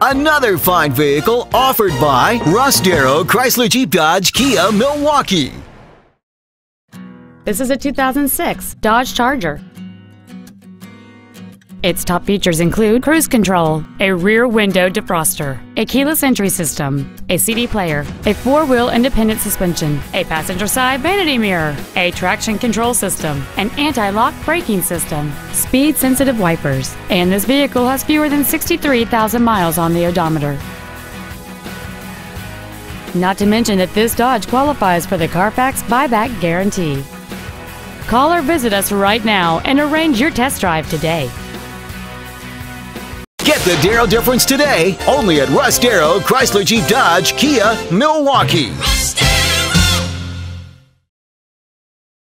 Another fine vehicle offered by Russ Darrow Chrysler Jeep Dodge Kia Milwaukee. This is a 2006 Dodge Charger. Its top features include cruise control, a rear window defroster, a keyless entry system, a CD player, a four-wheel independent suspension, a passenger side vanity mirror, a traction control system, an anti-lock braking system, speed-sensitive wipers, and this vehicle has fewer than 63,000 miles on the odometer. Not to mention that this Dodge qualifies for the Carfax buyback guarantee. Call or visit us right now and arrange your test drive today. Get the Darrow difference today, only at Russ Darrow Chrysler Jeep Dodge Kia Milwaukee.